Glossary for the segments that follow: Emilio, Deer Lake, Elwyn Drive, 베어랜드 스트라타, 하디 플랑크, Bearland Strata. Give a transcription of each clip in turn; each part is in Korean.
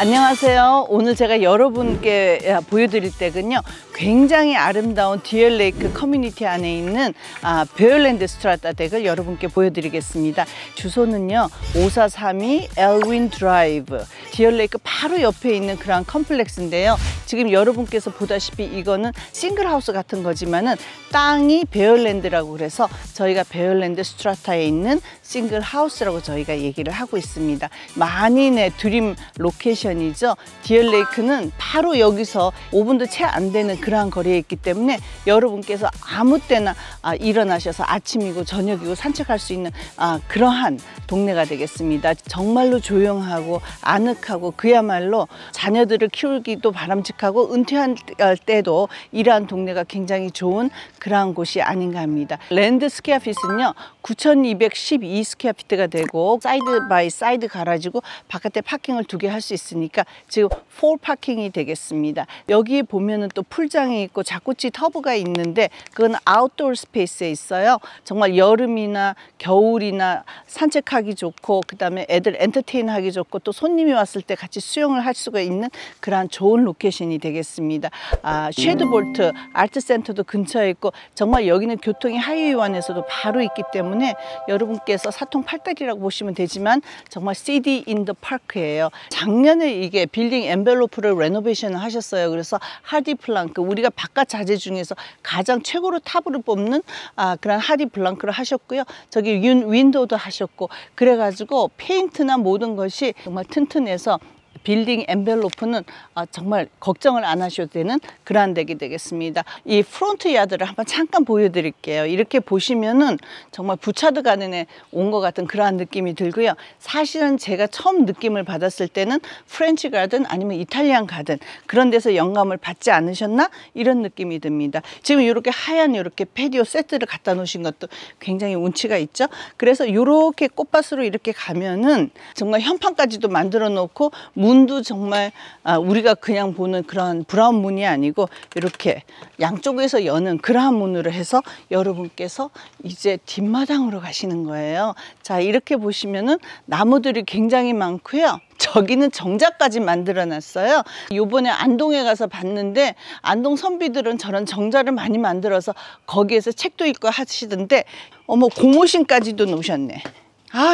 안녕하세요. 오늘 제가 여러분께 보여드릴 댁은요, 굉장히 아름다운 디어 레이크 커뮤니티 안에 있는 베어랜드 스트라타 댁을 여러분께 보여드리겠습니다. 주소는요, 5432 엘윈 드라이브, 디어 레이크 바로 옆에 있는 그런 컴플렉스인데요. 지금 여러분께서 보다시피 이거는 싱글하우스 같은 거지만은 땅이 베어랜드라고 그래서 저희가 베어랜드 스트라타에 있는 싱글하우스라고 저희가 얘기를 하고 있습니다. 만인의 드림 로케이션이죠. 디어 레이크는 바로 여기서 5분도 채 안 되는 그러한 거리에 있기 때문에 여러분께서 아무 때나 일어나셔서 아침이고 저녁이고 산책할 수 있는 그러한 동네가 되겠습니다. 정말로 조용하고 아늑하고 그야말로 자녀들을 키우기도 바람직하고 은퇴할 때도 이러한 동네가 굉장히 좋은 그러한 곳이 아닌가 합니다. 랜드 스퀘어핏은요, 9,212 스퀘어피트가 되고 사이드 바이 사이드 가라지고 바깥에 파킹을 두 개 할 수 있으니까 지금 4 파킹이 되겠습니다. 여기 보면은 또 풀장이 있고 자꾸치 터브가 있는데 그건 아웃도어 스페이스에 있어요. 정말 여름이나 겨울이나 산책하기 좋고 그다음에 애들 엔터테인하기 좋고 또 손님이 왔을 때 같이 수영을 할 수가 있는 그러한 좋은 로케이션이 되겠습니다. 쉐드볼트 아트센터도 근처에 있고 정말 여기는 교통이 하이웨이원에서도 바로 있기 때문에 여러분께서 사통팔달이라고 보시면 되지만 정말 시티 인 더 파크예요. 작년에 이게 빌딩 엔벨로프를 레노베이션을 하셨어요. 그래서 하디 플랑크, 우리가 바깥 자재 중에서 가장 최고로 탑으로 뽑는 그런 하디 플랑크를 하셨고요. 저기 윈도우도 하셨고 그래가지고 페인트나 모든 것이 정말 튼튼해서 빌딩 엔벨로프는 정말 걱정을 안 하셔도 되는 그러한 댁이 되겠습니다. 이 프론트 야드를 한번 잠깐 보여드릴게요. 이렇게 보시면은 정말 부차드 가든에 온 것 같은 그러한 느낌이 들고요. 사실은 제가 처음 느낌을 받았을 때는 프렌치 가든 아니면 이탈리안 가든 그런 데서 영감을 받지 않으셨나 이런 느낌이 듭니다. 지금 이렇게 하얀 이렇게 패디오 세트를 갖다 놓으신 것도 굉장히 운치가 있죠. 그래서 이렇게 꽃밭으로 이렇게 가면은 정말 현판까지도 만들어 놓고 문도 정말 우리가 그냥 보는 그런 브라운 문이 아니고 이렇게 양쪽에서 여는 그러한 문으로 해서 여러분께서 이제 뒷마당으로 가시는 거예요. 자, 이렇게 보시면은 나무들이 굉장히 많고요. 저기는 정자까지 만들어놨어요. 요번에 안동에 가서 봤는데 안동 선비들은 저런 정자를 많이 만들어서 거기에서 책도 읽고 하시던데 어머, 고무신까지도 놓으셨네.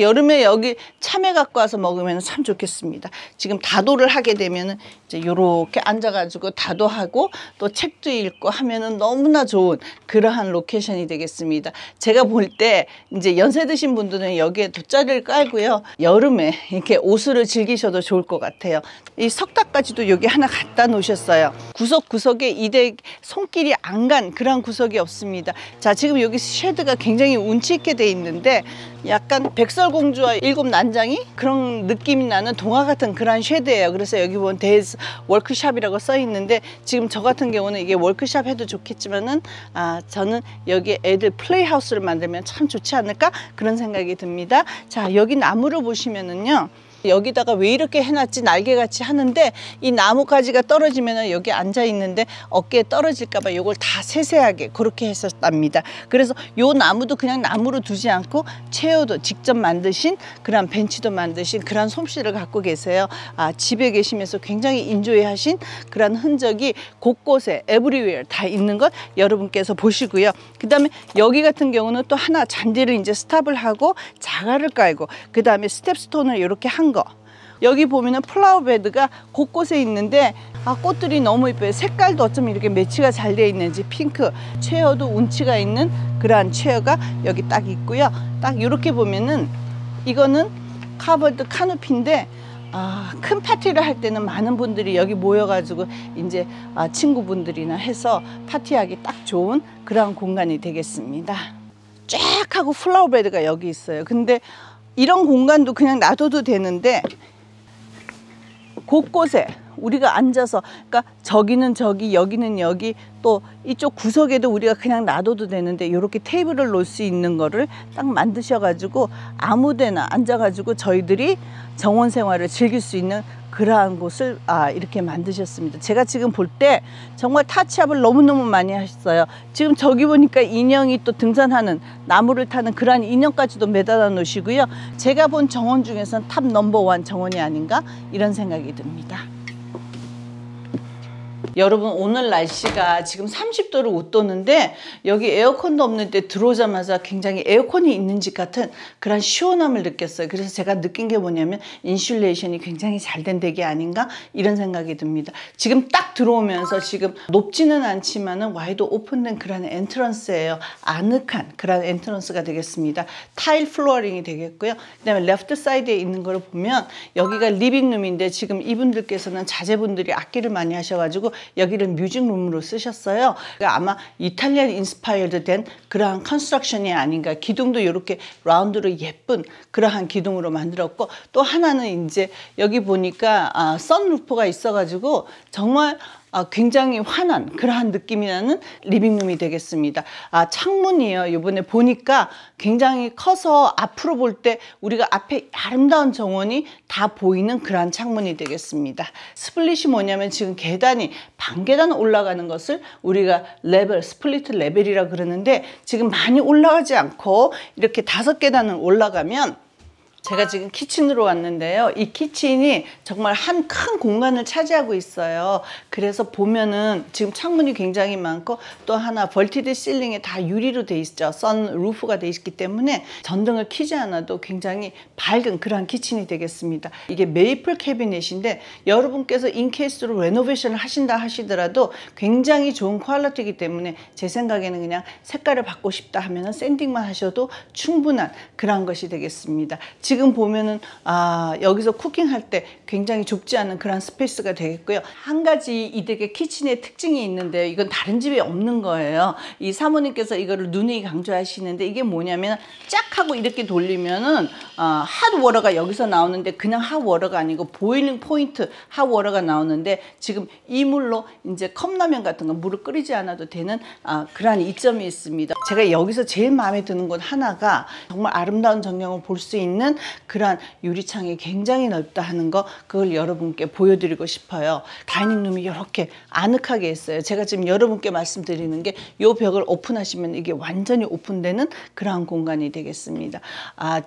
여름에 여기 참외 갖고 와서 먹으면 참 좋겠습니다. 지금 다도를 하게 되면은 이제 요렇게 앉아가지고 다도하고 또 책도 읽고 하면은 너무나 좋은 그러한 로케이션이 되겠습니다. 제가 볼 때 이제 연세 드신 분들은 여기에 돗자리를 깔고요. 여름에 이렇게 오수를 즐기셔도 좋을 것 같아요. 이 석탑까지도 여기 하나 갖다 놓으셨어요. 구석구석에 이 댁 손길이 안 간 그런 구석이 없습니다. 자, 지금 여기 쉐드가 굉장히 운치 있게 돼 있는데 약간 백설공주와 일곱 난장이 그런 느낌이 나는 동화 같은 그런 쉐드예요. 그래서 여기 보면 데이즈 워크샵이라고 써 있는데 지금 저 같은 경우는 이게 워크샵 해도 좋겠지만은 저는 여기 애들 플레이하우스를 만들면 참 좋지 않을까 그런 생각이 듭니다. 자, 여기 나무를 보시면은요. 여기다가 왜 이렇게 해놨지 날개같이 하는데 이 나뭇가지가 떨어지면 여기 앉아있는데 어깨에 떨어질까봐 이걸 다 세세하게 그렇게 했었답니다. 그래서 요 나무도 그냥 나무로 두지 않고 체어도 직접 만드신 그런 벤치도 만드신 그런 솜씨를 갖고 계세요. 집에 계시면서 굉장히 인조해하신 그런 흔적이 곳곳에 everywhere 다 있는 것 여러분께서 보시고요. 그 다음에 여기 같은 경우는 또 하나 잔디를 이제 스탑을 하고 자갈을 깔고 그 다음에 스텝스톤을 이렇게 한 거. 여기 보면은 플라워 베드가 곳곳에 있는데 꽃들이 너무 예뻐요. 색깔도 어쩜 이렇게 매치가 잘 돼 있는지 핑크, 체어도 운치가 있는 그러한 체어가 여기 딱 있고요. 딱 이렇게 보면은 이거는 카버드 카누피인데 큰 파티를 할 때는 많은 분들이 여기 모여가지고 이제 친구분들이나 해서 파티하기 딱 좋은 그러한 공간이 되겠습니다. 쫙 하고 플라워 베드가 여기 있어요. 근데 이런 공간도 그냥 놔둬도 되는데 곳곳에 우리가 앉아서 그러니까 저기는 저기 여기는 여기 또 이쪽 구석에도 우리가 그냥 놔둬도 되는데 이렇게 테이블을 놓을 수 있는 거를 딱 만드셔가지고 아무데나 앉아가지고 저희들이 정원 생활을 즐길 수 있는 그러한 곳을 이렇게 만드셨습니다. 제가 지금 볼 때 정말 타치업을 너무너무 많이 하셨어요. 지금 저기 보니까 인형이 또 등산하는 나무를 타는 그러한 인형까지도 매달아 놓으시고요. 제가 본 정원 중에서는 탑 넘버원 정원이 아닌가 이런 생각이 듭니다. 여러분, 오늘 날씨가 지금 30도를 웃도는데 여기 에어컨도 없는데 들어오자마자 굉장히 에어컨이 있는 집 같은 그런 시원함을 느꼈어요. 그래서 제가 느낀 게 뭐냐면 인슐레이션이 굉장히 잘 된 댁이 아닌가 이런 생각이 듭니다. 지금 딱 들어오면서 지금 높지는 않지만은 와이드 오픈된 그런 엔트런스예요. 아늑한 그런 엔트런스가 되겠습니다. 타일 플로어링이 되겠고요. 그다음에 레프트 사이드에 있는 걸 보면 여기가 리빙룸인데 지금 이분들께서는 자제분들이 악기를 많이 하셔가지고 여기를 뮤직룸으로 쓰셨어요. 그러니까 아마 이탈리안 인스파이어드 된 그러한 컨스트럭션이 아닌가. 기둥도 이렇게 라운드로 예쁜 그러한 기둥으로 만들었고, 또 하나는 이제 여기 보니까 선루프가 있어가지고 정말 굉장히 환한 그러한 느낌이 나는 리빙룸이 되겠습니다. 창문이에요. 이번에 보니까 굉장히 커서 앞으로 볼 때 우리가 앞에 아름다운 정원이 다 보이는 그러한 창문이 되겠습니다. 스플릿이 뭐냐면 지금 계단이 반계단 올라가는 것을 우리가 레벨, 스플릿 레벨이라 그러는데 지금 많이 올라가지 않고 이렇게 5계단을 올라가면, 제가 지금 키친으로 왔는데요. 이 키친이 정말 한 큰 공간을 차지하고 있어요. 그래서 보면은 지금 창문이 굉장히 많고, 또 하나 벌티드 실링에 다 유리로 돼 있죠. 선루프가 돼 있기 때문에 전등을 켜지 않아도 굉장히 밝은 그런 키친이 되겠습니다. 이게 메이플 캐비넷인데 여러분께서 인케이스로 레노베이션을 하신다 하시더라도 굉장히 좋은 퀄리티이기 때문에 제 생각에는 그냥 색깔을 바꾸고 싶다 하면은 샌딩만 하셔도 충분한 그런 것이 되겠습니다. 지금 보면은 여기서 쿠킹할 때 굉장히 좁지 않은 그런 스페이스가 되겠고요. 한 가지 이 댁의 키친의 특징이 있는데요. 이건 다른 집에 없는 거예요. 이 사모님께서 이거를 누누이 강조하시는데 이게 뭐냐면 짝 하고 이렇게 돌리면은 핫워터가 여기서 나오는데 그냥 핫워터가 아니고 보일링 포인트 핫워터가 나오는데 지금 이 물로 이제 컵라면 같은 거 물을 끓이지 않아도 되는 그러한 이점이 있습니다. 제가 여기서 제일 마음에 드는 건 하나가 정말 아름다운 전경을 볼 수 있는 그러한 유리창이 굉장히 넓다 하는 거, 그걸 여러분께 보여드리고 싶어요. 다이닝룸이 이렇게 아늑하게 있어요. 제가 지금 여러분께 말씀드리는 게 이 벽을 오픈하시면 이게 완전히 오픈되는 그러한 공간이 되겠습니다.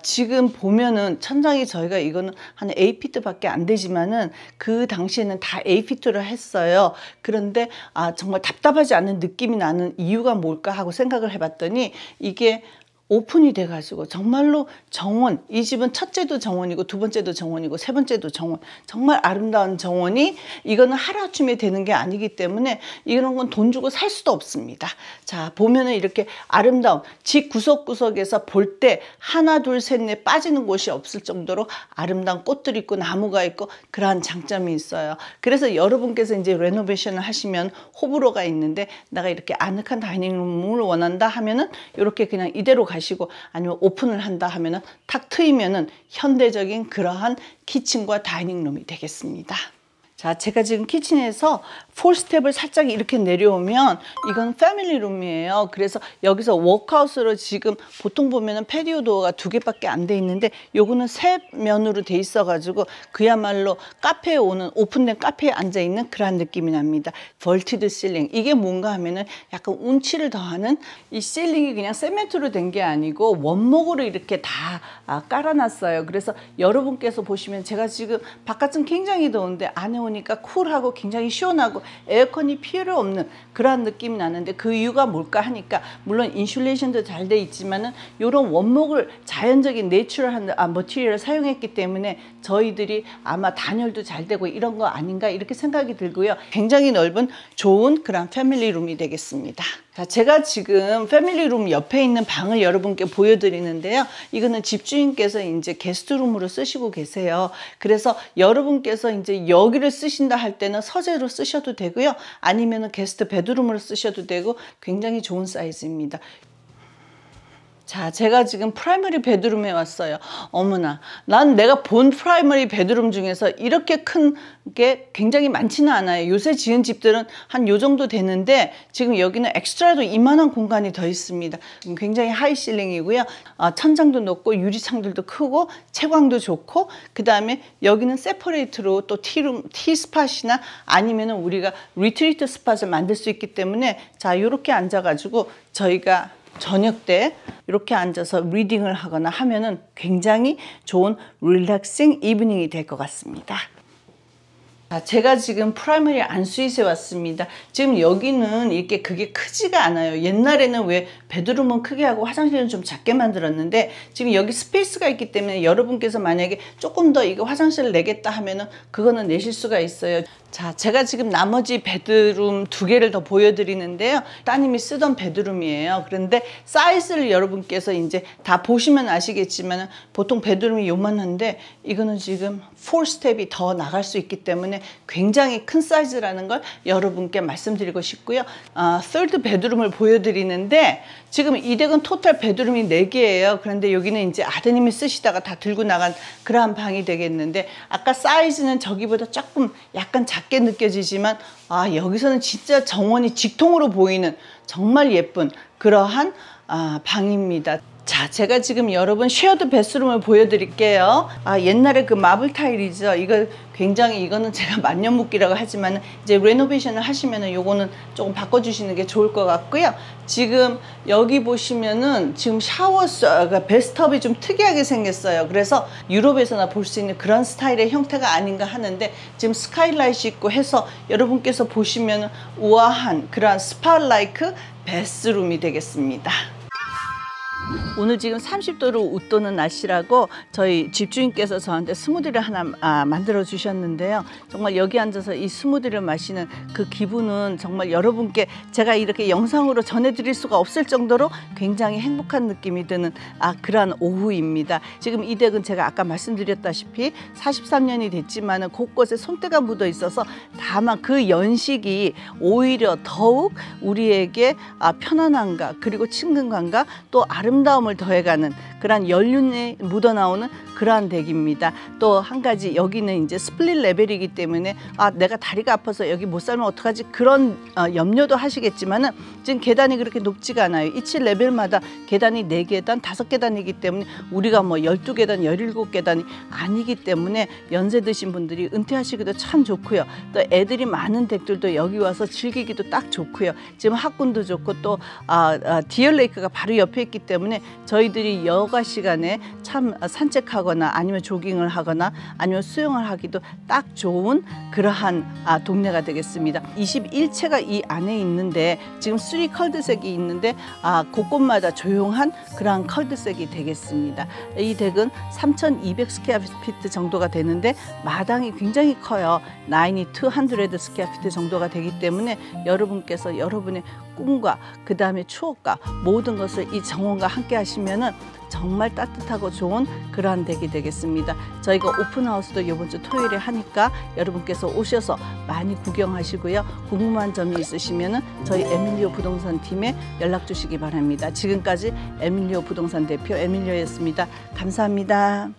지금 보면은 천장이 저희가 이거는 한 8피트 밖에 안 되지만은 그 당시에는 다 8피트로 했어요. 그런데 정말 답답하지 않은 느낌이 나는 이유가 뭘까 하고 생각을 해봤더니 이게 오픈이 돼가지고 정말로 정원, 이 집은 첫째도 정원이고 두 번째도 정원이고 세 번째도 정원, 정말 아름다운 정원이 이거는 하루아침에 되는 게 아니기 때문에 이런 건 돈 주고 살 수도 없습니다. 자, 보면은 이렇게 아름다운 집 구석구석에서 볼 때 하나 둘 셋 넷 빠지는 곳이 없을 정도로 아름다운 꽃들이 있고 나무가 있고 그러한 장점이 있어요. 그래서 여러분께서 이제 레노베이션을 하시면 호불호가 있는데 내가 이렇게 아늑한 다이닝룸을 원한다 하면은 이렇게 그냥 이대로 가시면, 아니면 오픈을 한다 하면은 탁 트이면은 현대적인 그러한 키친과 다이닝룸이 되겠습니다. 자, 제가 지금 키친에서 4스텝을 살짝 이렇게 내려오면 이건 패밀리룸이에요. 그래서 여기서 워크아웃으로 지금 보통 보면은 패디오 도어가 2개밖에 안 돼 있는데 요거는 3면으로 돼 있어가지고 그야말로 카페에 오는, 오픈된 카페에 앉아있는 그런 느낌이 납니다. 벌티드 실링, 이게 뭔가 하면은 약간 운치를 더하는 이 실링이 그냥 세멘트로 된 게 아니고 원목으로 이렇게 다 깔아놨어요. 그래서 여러분께서 보시면 제가 지금 바깥은 굉장히 더운데 안에 오니까 쿨하고 굉장히 시원하고 에어컨이 필요 없는 그런 느낌이 나는데 그 이유가 뭘까 하니까 물론 인슐레이션도 잘 돼 있지만은 이런 원목을 자연적인 내추럴한 머티리얼을 사용했기 때문에 저희들이 아마 단열도 잘 되고 이런 거 아닌가 이렇게 생각이 들고요. 굉장히 넓은 좋은 그런 패밀리룸이 되겠습니다. 자, 제가 지금 패밀리룸 옆에 있는 방을 여러분께 보여드리는데요. 이거는 집주인께서 이제 게스트룸으로 쓰시고 계세요. 그래서 여러분께서 이제 여기를 쓰신다 할 때는 서재로 쓰셔도 되고요. 아니면은 게스트 베드룸으로 쓰셔도 되고 굉장히 좋은 사이즈입니다. 자, 제가 지금 프라이머리 베드룸에 왔어요. 어머나, 난 내가 본 프라이머리 베드룸 중에서 이렇게 큰 게 굉장히 많지는 않아요. 요새 지은 집들은 한 요 정도 되는데 지금 여기는 엑스트라도 이만한 공간이 더 있습니다. 굉장히 하이 실링이고요. 천장도 높고 유리창들도 크고 채광도 좋고, 그 다음에 여기는 세퍼레이트로 또 티룸, 티스팟이나 아니면은 우리가 리트리트 스팟을 만들 수 있기 때문에, 자, 요렇게 앉아가지고 저희가 저녁 때 이렇게 앉아서 리딩을 하거나 하면은 굉장히 좋은 릴렉싱 이브닝이 될 것 같습니다. 제가 지금 프라이머리 안스윗에 왔습니다. 지금 여기는 이렇게 그게 크지가 않아요. 옛날에는 왜 베드룸은 크게 하고 화장실은 좀 작게 만들었는데, 지금 여기 스페이스가 있기 때문에 여러분께서 만약에 조금 더 이거 화장실을 내겠다 하면은 그거는 내실 수가 있어요. 자, 제가 지금 나머지 베드룸 두 개를 더 보여드리는데요. 따님이 쓰던 베드룸이에요. 그런데 사이즈를 여러분께서 이제 다 보시면 아시겠지만, 보통 베드룸이 요만한데 이거는 지금 4스텝이 더 나갈 수 있기 때문에 굉장히 큰 사이즈라는 걸 여러분께 말씀드리고 싶고요. third 베드룸을 보여드리는데, 지금 이 댁은 토탈 베드룸이 4개예요. 그런데 여기는 이제 아드님이 쓰시다가 다 들고 나간 그러한 방이 되겠는데, 아까 사이즈는 저기보다 조금 약간 작게 느껴지지만, 아, 여기서는 진짜 정원이 직통으로 보이는 정말 예쁜 그러한 방입니다. 자, 제가 지금 여러분 쉐어드 베스룸을 보여드릴게요. 옛날에 그 마블 타일이죠. 이거 굉장히, 이거는 제가 만년묵기라고 하지만 이제 레노베이션을 하시면은 요거는 조금 바꿔주시는 게 좋을 것 같고요. 지금 여기 보시면은 지금 샤워, 그러니까 베스트업이 좀 특이하게 생겼어요. 그래서 유럽에서나 볼 수 있는 그런 스타일의 형태가 아닌가 하는데, 지금 스카이라이트 있고 해서 여러분께서 보시면은 우아한 그러한 스팟라이크 베스룸이 되겠습니다. 오늘 지금 30도로 웃도는 날씨라고 저희 집주인께서 저한테 스무디를 하나 만들어 주셨는데요. 정말 여기 앉아서 이 스무디를 마시는 그 기분은 정말 여러분께 제가 이렇게 영상으로 전해드릴 수가 없을 정도로 굉장히 행복한 느낌이 드는 그러한 오후입니다. 지금 이 댁은 제가 아까 말씀드렸다시피 43년이 됐지만 곳곳에 손때가 묻어 있어서, 다만 그 연식이 오히려 더욱 우리에게 편안함과 그리고 친근감과 또 아름다움을 더해가는 그러한 연륜이 묻어나오는 그러한 댁입니다. 또 한 가지, 여기는 이제 스플릿 레벨이기 때문에 내가 다리가 아파서 여기 못 살면 어떡하지 그런 염려도 하시겠지만은, 지금 계단이 그렇게 높지가 않아요. 이치 레벨마다 계단이 4계단, 5계단이기 때문에 우리가 뭐 12계단, 17계단이 아니기 때문에 연세 드신 분들이 은퇴하시기도 참 좋고요. 또 애들이 많은 댁들도 여기 와서 즐기기도 딱 좋고요. 지금 학군도 좋고, 또 디얼레이크가 바로 옆에 있기 때문에 저희들이 여가 시간에 참 산책하거나 아니면 조깅을 하거나 아니면 수영을 하기도 딱 좋은 그러한 동네가 되겠습니다. 21채가 이 안에 있는데, 지금 3 컬드색이 있는데 곳곳마다 조용한 그러한 컬드색이 되겠습니다. 이 댁은 3200 스퀘어피트 정도가 되는데, 마당이 굉장히 커요. 9200 스퀘어피트 정도가 되기 때문에 여러분께서 여러분의 꿈과 그 다음에 추억과 모든 것을 이 정원과 함께 하시면은 정말 따뜻하고 좋은 그러한 댁이 되겠습니다. 저희가 오픈하우스도 이번 주 토요일에 하니까 여러분께서 오셔서 많이 구경하시고요. 궁금한 점이 있으시면은 저희 에밀리오 부동산 팀에 연락 주시기 바랍니다. 지금까지 에밀리오 부동산 대표 에밀리오였습니다. 감사합니다.